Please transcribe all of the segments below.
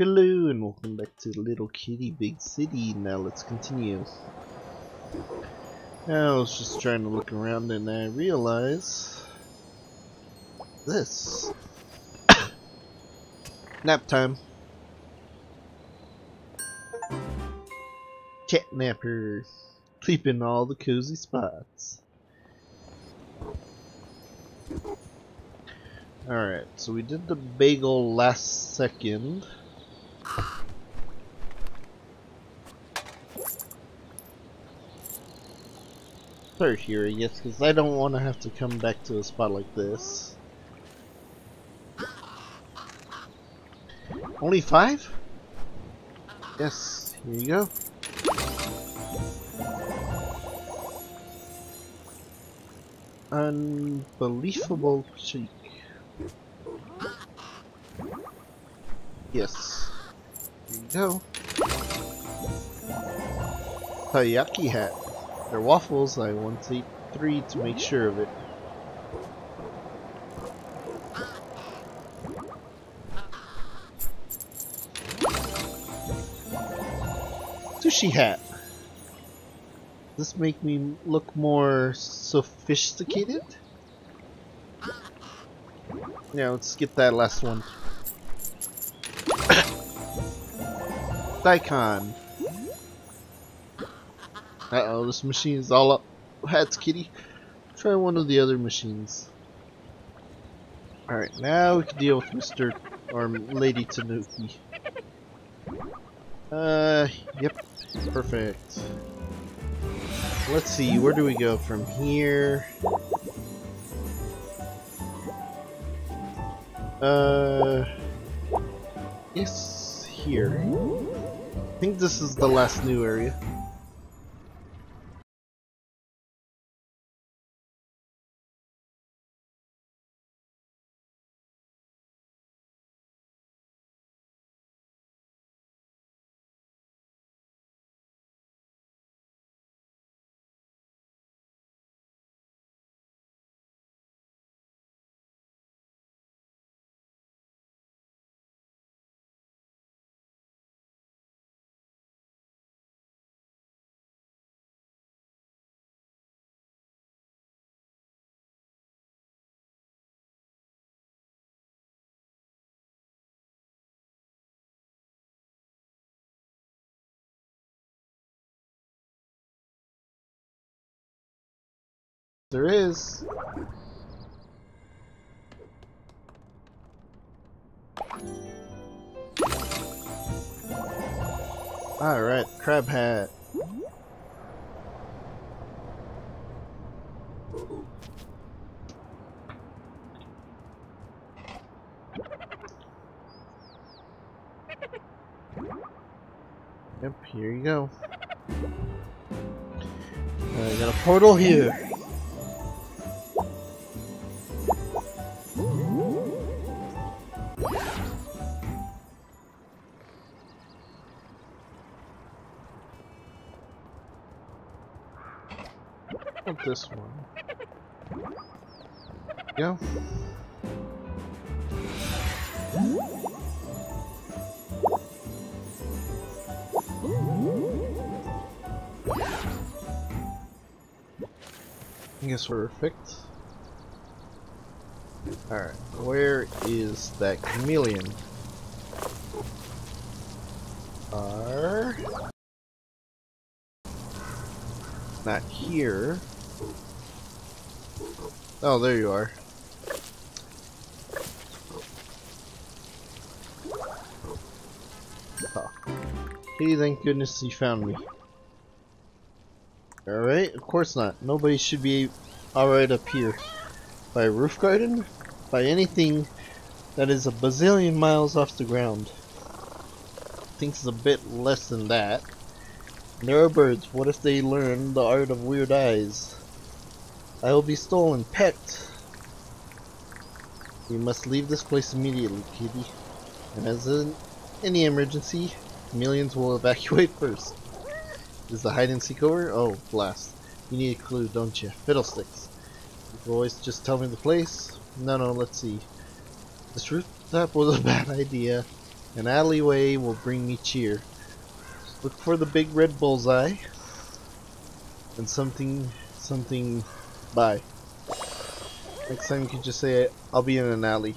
Hello and welcome back to Little Kitty Big City. Now let's continue. I was just trying to look around and I realized this. Nap time. Catnapper. Sleep in all the cozy spots. Alright, so we did the bagel last second. Start here, I guess, because I don't want to have to come back to a spot like this. Only 5? Yes, here you go. Unbelievable cheek. Yes. There you go. Taiyaki hat. They're waffles, I want to eat 3 to make sure of it. Sushi hat. Does this make me look more sophisticated? Yeah, let's get that last one. Daikon. Uh-oh, this machine is all up. Hats, kitty. Try one of the other machines. Alright, now we can deal with Mr. or Lady Tanuki. Yep. Perfect. Let's see, where do we go from here? Yes, here. I think this is the last new area. There is. Alright, crab hat. Yep, here you go. I got a portal here. This one. Go. I guess we're perfect. Alright, where is that chameleon? Not here. Oh, there you are. Oh. Hey, thank goodness you found me. Alright, of course not. Nobody should be alright up here. By a roof garden? By anything that is a bazillion miles off the ground. Thinks it's a bit less than that. And there are birds. What if they learn the art of weird eyes? I will be stolen, pet. We must leave this place immediately, kitty. And as in any emergency, chameleons will evacuate first. Is the hide and seek over? Oh, blast. You need a clue, don't you? Fiddlesticks. You can always just tell me the place. No, let's see. This rooftop was a bad idea. An alleyway will bring me cheer. Look for the big red bullseye. And something by. Next time you can just say I'll be in an alley.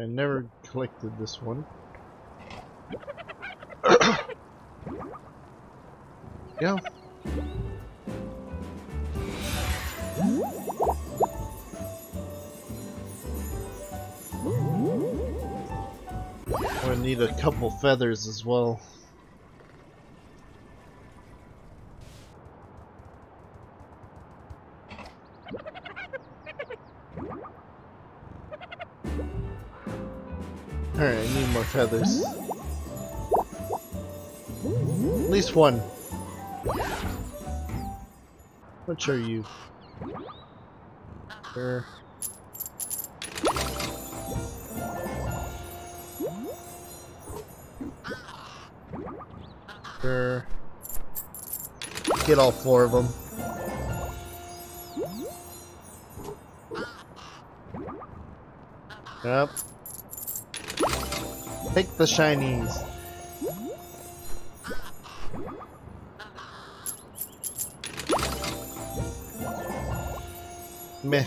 I never collected this one. Yeah. I need a couple feathers as well. Alright, I need more feathers. At least one. What are you? Sure. Sure. Get all four of them. Yep. Take the shinies. Meh.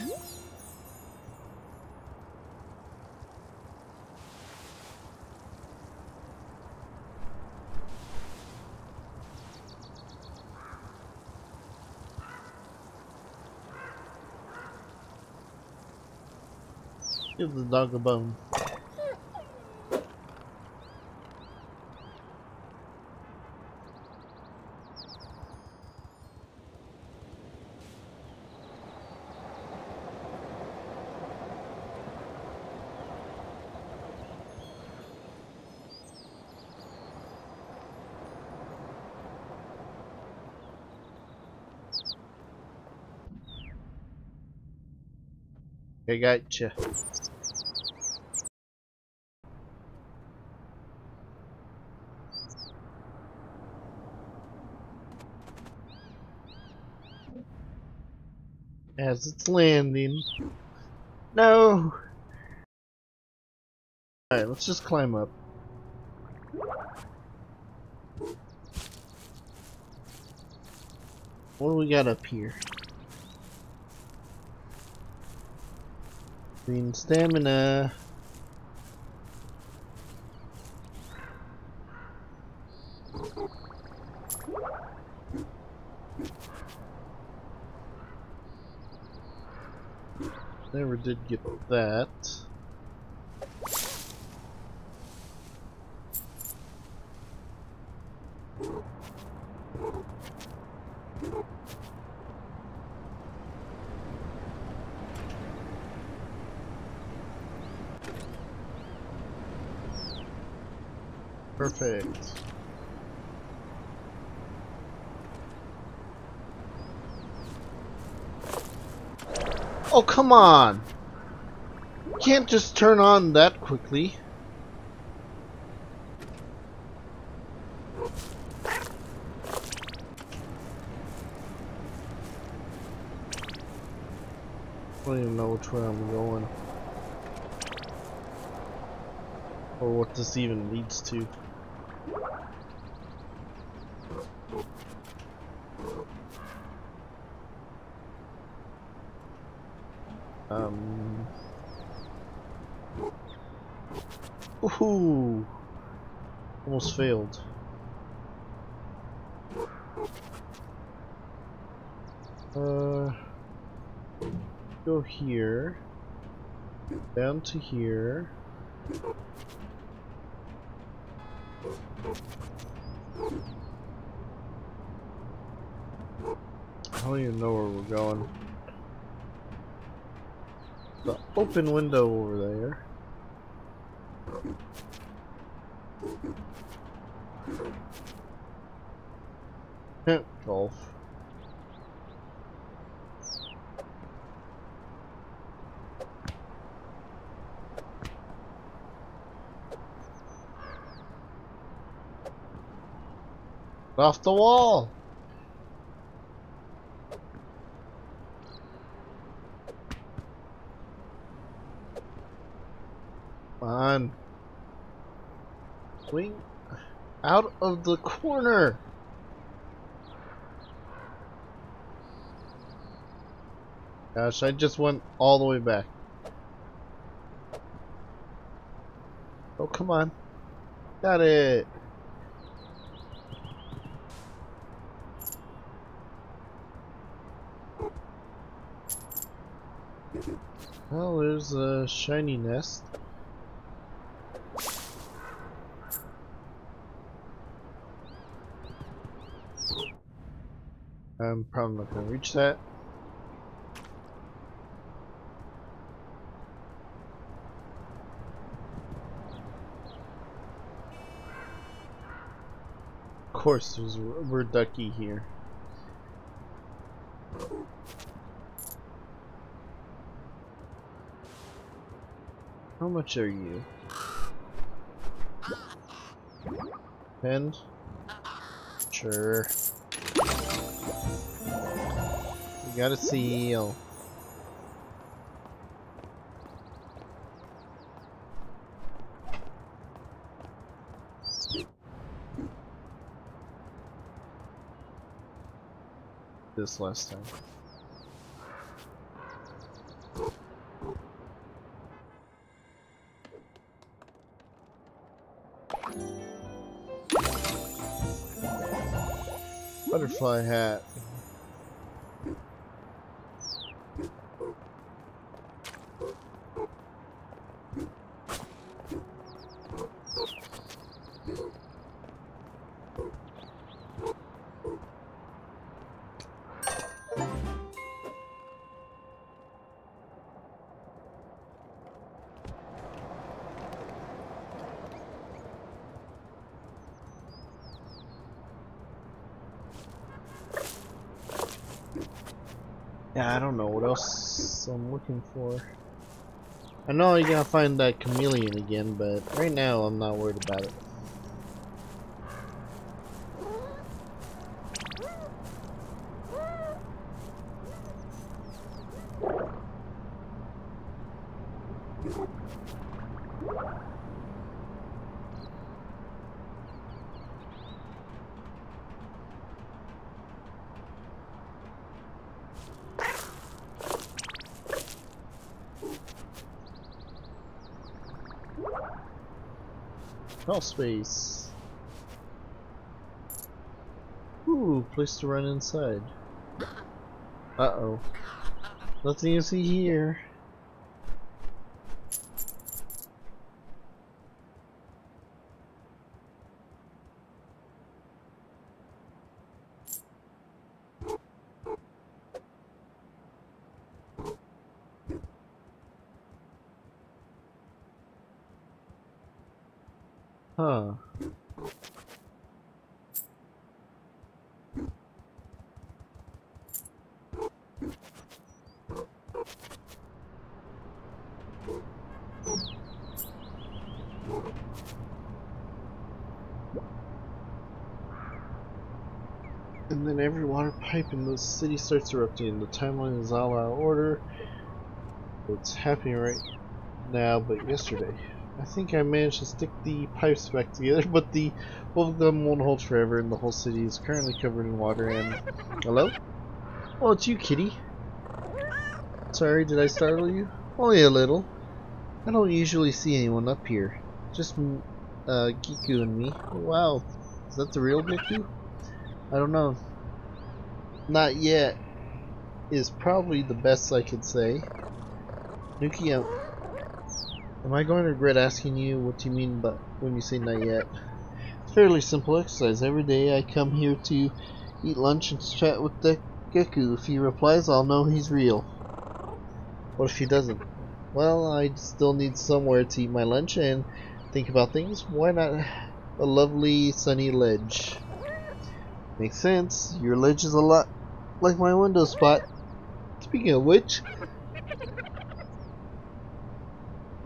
Give the dog a bone. I gotcha. As it's landing. No! Alright, let's just climb up. What do we got up here? Green stamina. Never did get that. Perfect. Oh, come on! You can't just turn on that quickly. I don't even know which way I'm going. Or what this even leads to. Ooh, almost failed. Go here, down to here. I don't even know where we're going. The open window over there. Golf. Off the wall. on. Swing out of the corner. Gosh, I just went all the way back. Oh, come on. Got it. Well, there's a shiny nest. I'm probably not going to reach that. Of course, there's a rubber ducky here. How much are you? 10? Sure. We got a seal. This last time. Butterfly hat. Yeah, I don't know what else I'm looking for. I know I gotta find that chameleon again, but right now I'm not worried about it. Crawl space. Ooh, place to run inside. Uh-oh. Nothing to see here. Huh. And then every water pipe in the city starts erupting. The timeline is all out of order. It's happening right now, but yesterday. I think I managed to stick the pipes back together, but the both of them won't hold forever, and the whole city is currently covered in water. And hello? Oh, it's you, kitty. Sorry, did I startle you? Only a little. I don't usually see anyone up here. Just Giku and me. Oh, wow, is that the real Giku? I don't know. Not yet. Is probably the best I could say. Nuki. Am I going to regret asking you what you mean by when you say not yet? It's fairly simple exercise. Every day I come here to eat lunch and chat with the Gekko. If he replies, I'll know he's real. What if he doesn't? Well, I still need somewhere to eat my lunch and think about things. Why not a lovely sunny ledge? Makes sense. Your ledge is a lot like my window spot. Speaking of which...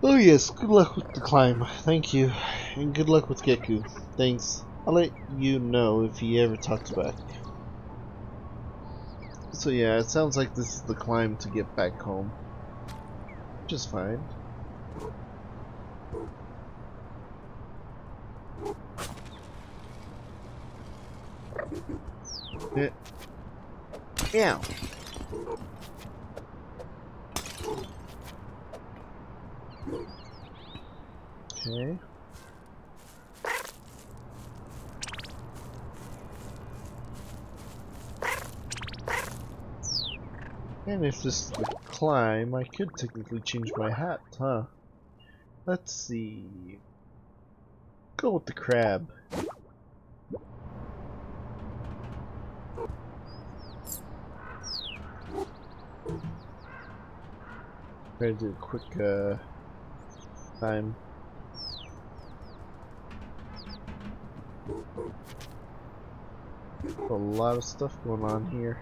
Oh yes, good luck with the climb, thank you, and good luck with Gekko, thanks. I'll let you know if he ever talks back. So yeah, it sounds like this is the climb to get back home, which is fine. Meow. Okay. And if this is the climb, I could technically change my hat, huh? Let's see. Go with the crab. Try to do a quick time. A lot of stuff going on here.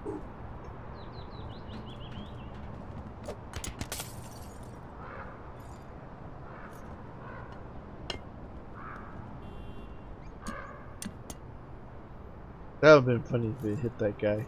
That would have been funny if it hit that guy.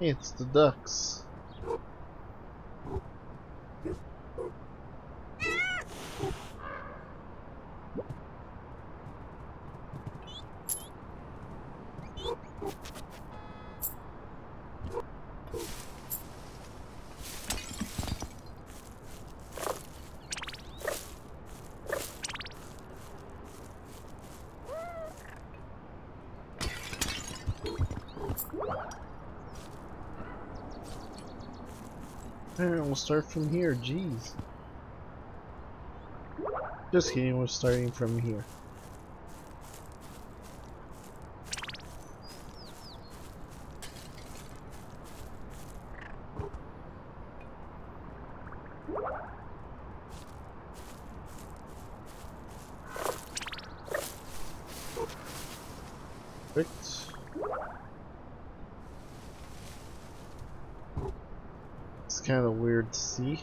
Hey, it's the ducks. Alright, we'll start from here, jeez. Just kidding, we're starting from here. Kind of weird to see.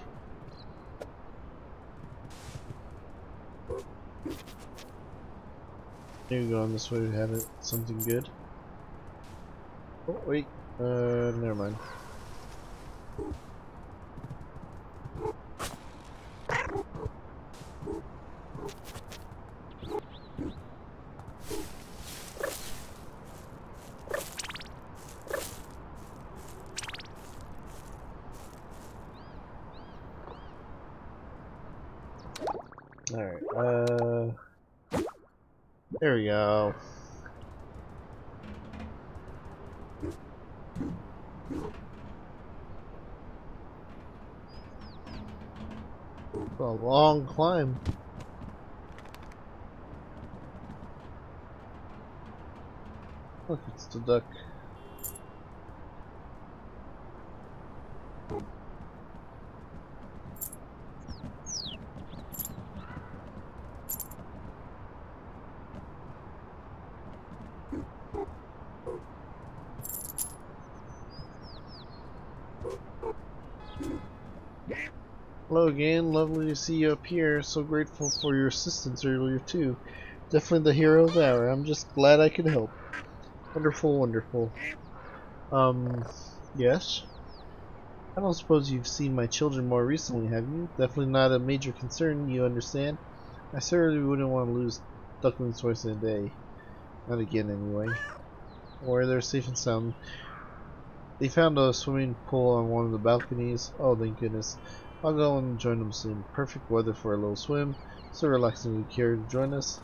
Maybe going this way we have it something good. Oh wait, never mind. Alright, there we go. It's a long climb. Look, it's the duck. Hello again, lovely to see you up here. So grateful for your assistance earlier too. Definitely the hero of the hour. I'm just glad I could help. Wonderful, wonderful. Yes? I don't suppose you've seen my children more recently, have you? Definitely not a major concern, you understand? I certainly wouldn't want to lose ducklings twice in a day. Not again, anyway. Or they're safe and sound. They found a swimming pool on one of the balconies. Oh, thank goodness. I'll go and join them soon. Perfect weather for a little swim. So relaxing. You care to join us?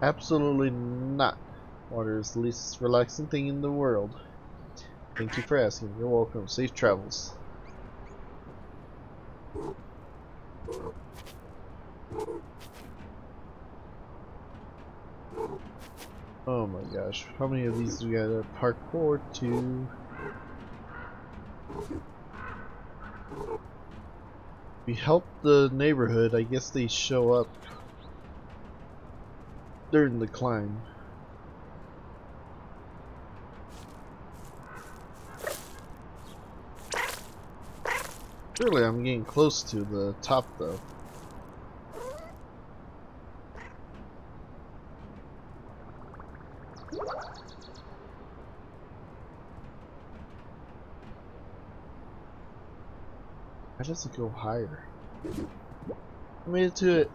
Absolutely not. Water is the least relaxing thing in the world. Thank you for asking. You're welcome. Safe travels. Oh my gosh. How many of these do we gotta parkour to? We helped the neighborhood. I guess they show up during the climb. Surely I'm getting close to the top though. Why does it go higher? I made it to it.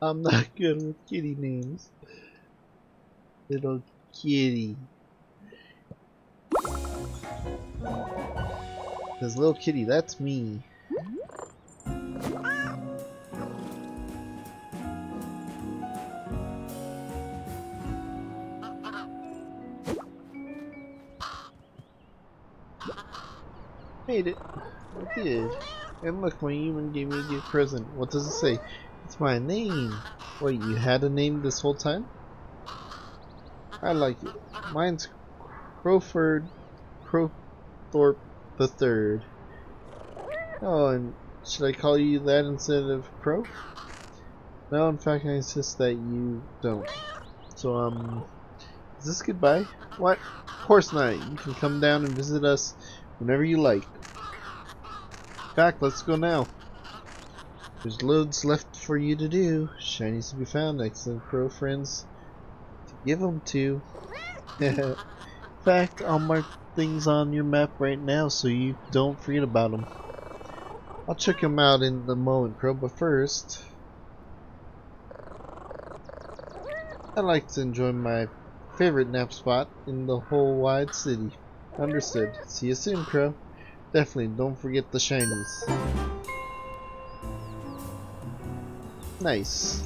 I'm not good with kitty names. Little Kitty. Because Little Kitty, that's me. Made it. I did. And look, my human gave me a gift present. What does it say? It's my name. Wait, you had a name this whole time? I like it. Mine's Crowford Crowthorpe III. Oh, and should I call you that instead of Crow? No, in fact, I insist that you don't. So, is this goodbye? What? Of course not. You can come down and visit us whenever you like. In fact, let's go now. There's loads left for you to do. Shinies to be found. Excellent crow friends to give them to. In fact, I'll mark things on your map right now so you don't forget about them. I'll check them out in the moment, Crow, but first I'd like to enjoy my favorite nap spot in the whole wide city. Understood. See you soon, Crow. Definitely don't forget the shinies. Nice.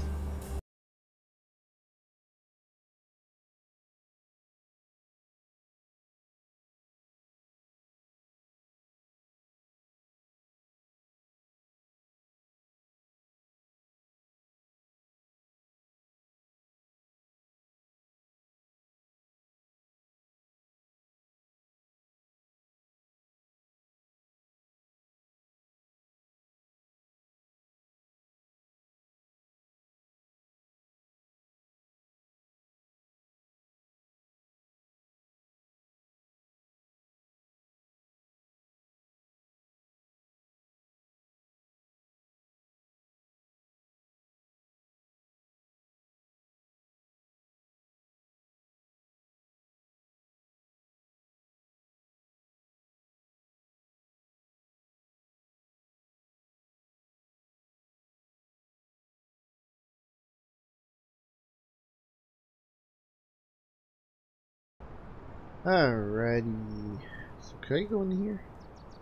Alrighty, so can I go in here?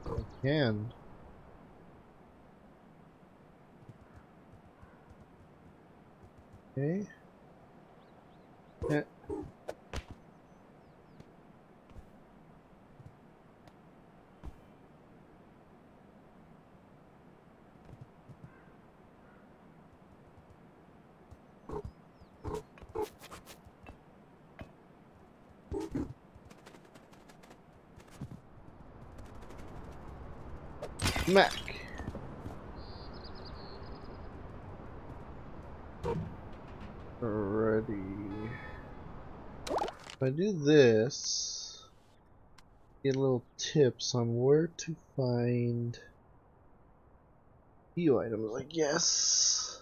I can. Okay. Yeah. Mac. Alrighty. If I do this, get little tips on where to find few items, I guess.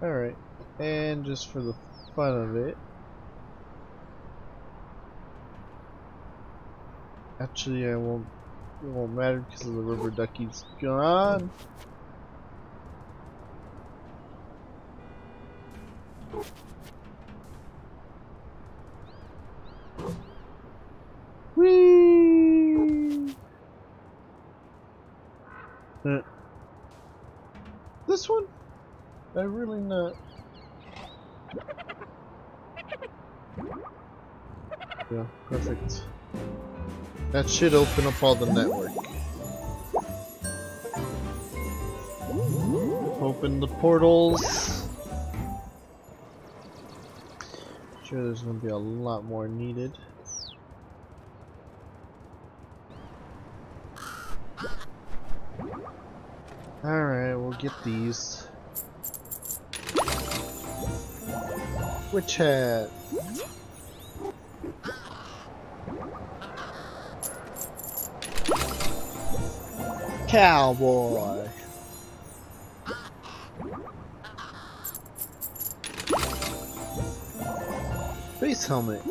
Alright, and just for the fun of it. Actually, I won't It won't matter because the rubber ducky's gone. Whee! This one? I really not. Yeah, perfect. That should open up all the network. Open the portals. I'm sure there's gonna be a lot more needed. Alright, we'll get these. Witch hat. Cowboy. Face helmet.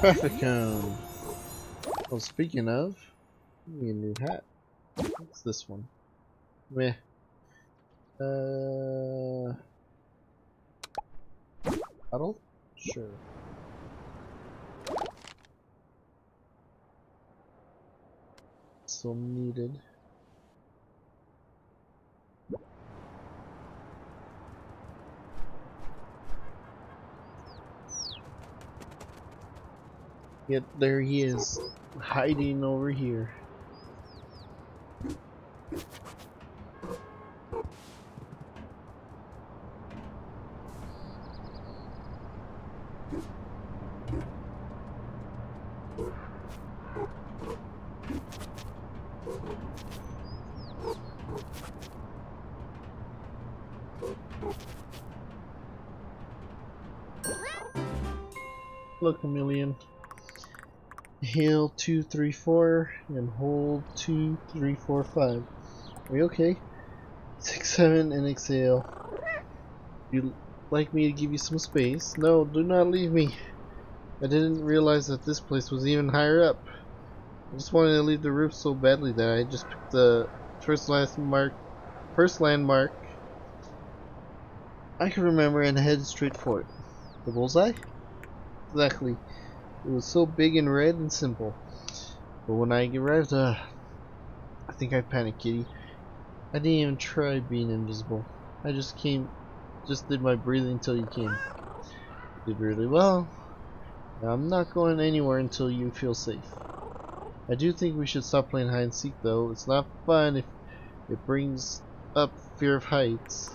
Perfect cone. Well, speaking of, we need a new hat. What's this one? Meh. Bottle? Sure. Still needed. Yet there he is, hiding over here. Look, chameleon. Hail 2, 3, 4 and hold 2, 3, 4, 5. Are you okay? 6, 7 and exhale. You like me to give you some space? No, do not leave me. I didn't realize that this place was even higher up. I just wanted to leave the roof so badly that I just picked the first landmark I can remember and headed straight for it. The bullseye? Exactly. It was so big and red and simple. But when I arrived, I think I panicked, Kitty. I didn't even try being invisible. I just did my breathing until you came. You did really well. Now, I'm not going anywhere until you feel safe. I do think we should stop playing hide and seek, though. It's not fun if it brings up fear of heights.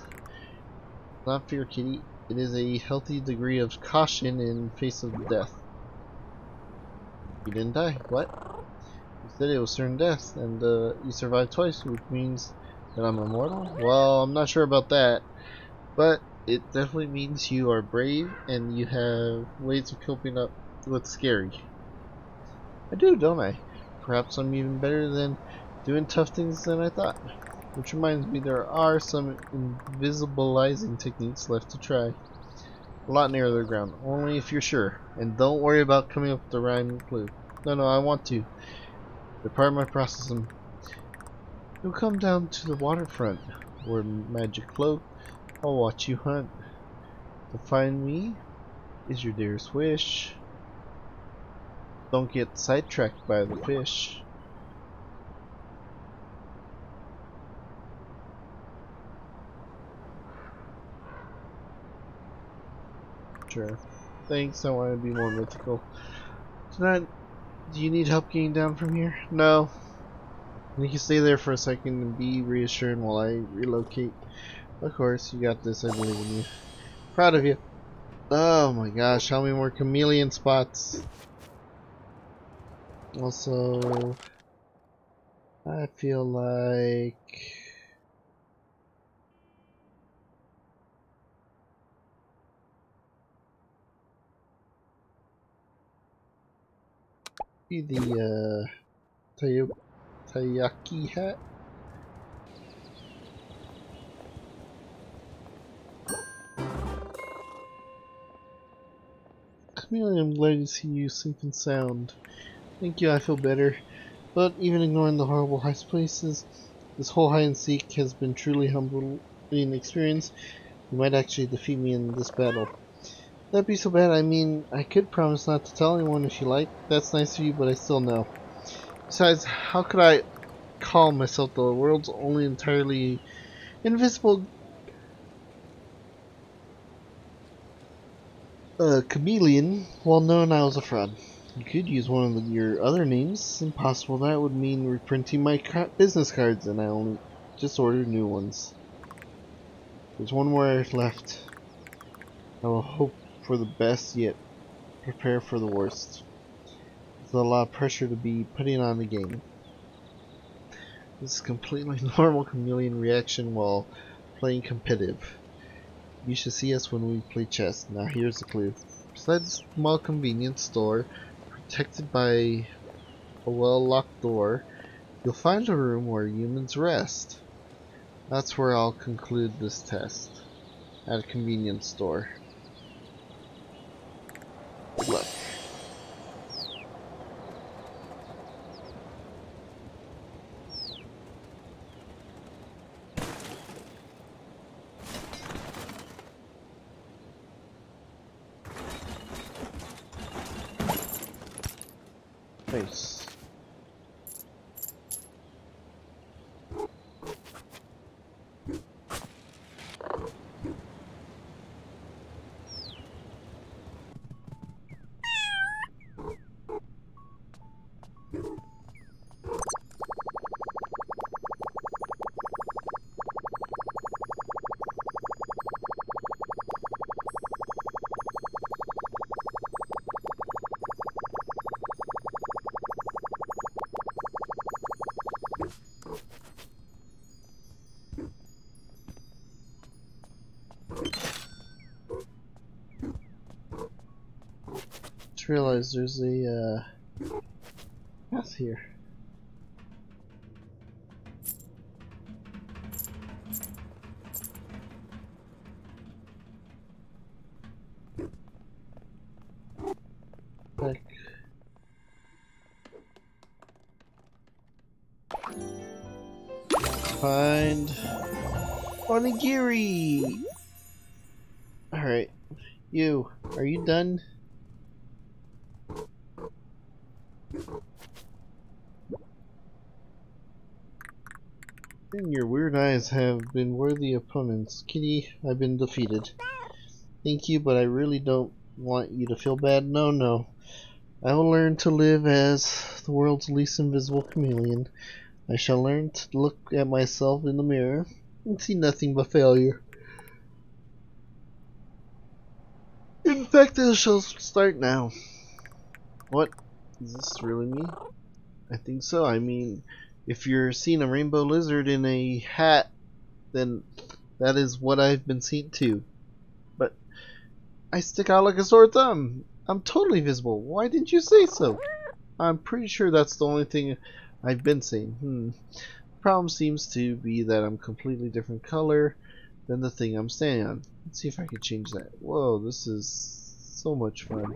Not fear, Kitty. It is a healthy degree of caution in face of death. You didn't die. What? You said it was certain death, and you survived twice, which means that I'm immortal? Well, I'm not sure about that, but it definitely means you are brave and you have ways of coping up with scary. I do, don't I? Perhaps I'm even better than doing tough things than I thought. Which reminds me, there are some invisibilizing techniques left to try. A lot nearer the ground, only if you're sure. And don't worry about coming up with the rhyme clue. No, I want to. They're part of my process. You'll come down to the waterfront, or magic float. I'll watch you hunt. To find me is your dearest wish. Don't get sidetracked by the fish. Sure. Thanks, I want to be more mythical. Tonight, do you need help getting down from here? No. You can stay there for a second and be reassured while I relocate. Of course, you got this, I believe in you. Proud of you. Oh my gosh, how many more chameleon spots? Also, I feel like... be the Taiyaki hat. Really, I'm glad to see you safe and sound. Thank you, I feel better. But even ignoring the horrible high places, this whole hide and seek has been truly humbling experience. You might actually defeat me in this battle. That'd be so bad, I mean, I could promise not to tell anyone if you like. That's nice of you, but I still know. Besides, how could I call myself the world's only entirely invisible chameleon while knowing I was a fraud? You could use one of your other names. It's impossible. That would mean reprinting my business cards, and I only just ordered new ones. There's one more left. I will hope for the best, yet prepare for the worst. There's a lot of pressure to be putting on the game. This is a completely normal chameleon reaction while playing competitive. You should see us when we play chess. Now here's the clue. Beside this small convenience store, protected by a well-locked door, you'll find a room where humans rest. That's where I'll conclude this test. At a convenience store. Good luck. Nice. Realize there's a path here. Back. Find Onigiri. All right, you. Are you done? Your weird eyes have been worthy opponents. Kitty, I've been defeated. Thank you, but I really don't want you to feel bad. No, no. I will learn to live as the world's least invisible chameleon. I shall learn to look at myself in the mirror and see nothing but failure. In fact, I shall start now. What? Is this really me? I think so. I mean, if you're seeing a rainbow lizard in a hat, then that is what I've been seeing too. But I stick out like a sore thumb. I'm totally visible. Why didn't you say so? I'm pretty sure that's the only thing I've been seeing. The problem seems to be that I'm completely different color than the thing I'm standing on. Let's see if I can change that. Whoa, this is so much fun.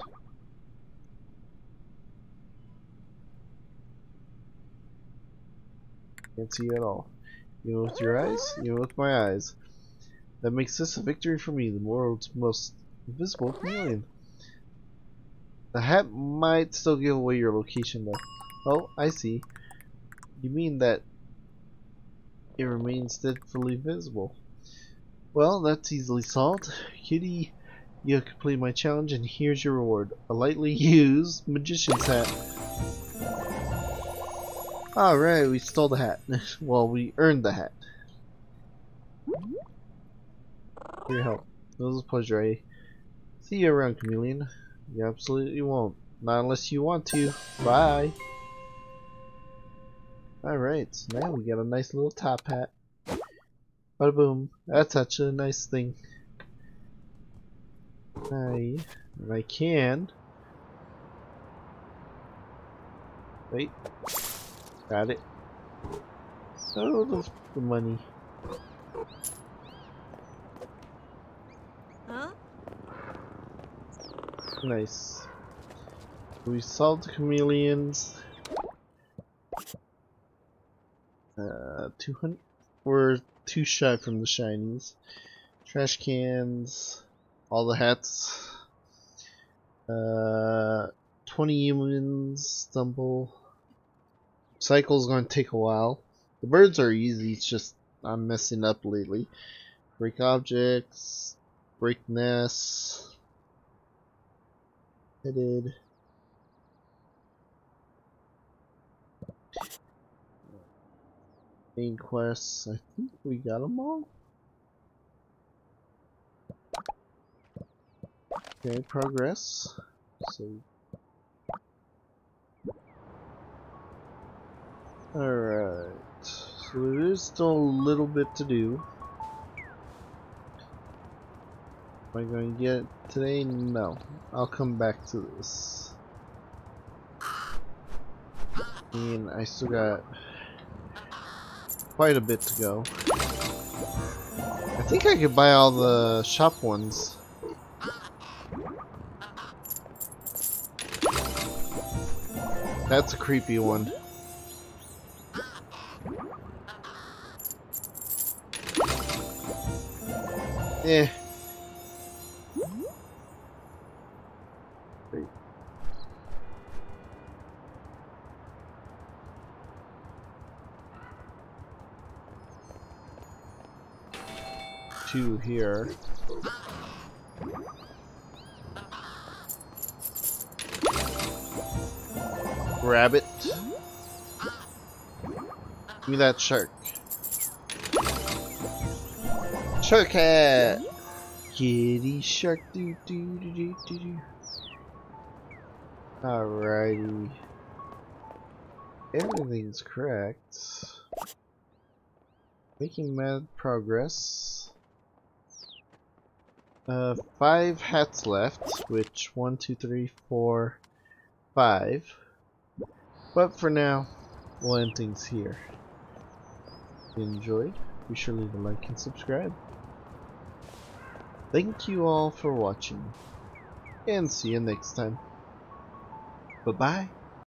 Can't see at all. Even with your eyes? Even with my eyes. That makes this a victory for me, the world's most invisible chameleon. The hat might still give away your location though. Oh, I see. You mean that it remains steadfastly visible. Well, that's easily solved. Kitty, you have completed my challenge and here's your reward. A lightly used magician's hat. Alright, we stole the hat. Well, we earned the hat. For your help. It was a pleasure, eh? See you around, chameleon. You absolutely won't. Not unless you want to. Bye! Alright, so now we got a nice little top hat. Bada boom. That's actually a nice thing. If I can. Wait. Got it. So the money. Huh? Nice. We solved the chameleons. 200. We're too shy from the shinies. Trash cans. All the hats. 20 humans stumble. Cycle's gonna take a while. The birds are easy, it's just I'm messing up lately. Break objects. Break nests. Headed. Main quests. I think we got them all. Okay, progress. So. Alright. So there is still a little bit to do. Am I going to get it today? No. I'll come back to this. And I still got quite a bit to go. I think I could buy all the shop ones. That's a creepy one. Eh. Two here. Grab it. Give me that shark. Shark hat! Kitty shark doo doo doo doo doo doo. Alrighty. Everything's correct. Making mad progress. 5 hats left, which 1, 2, 3, 4, 5. But for now, we'll end things here. If you enjoyed, be sure to leave a like and subscribe. Thank you all for watching, and see you next time. Bye-bye.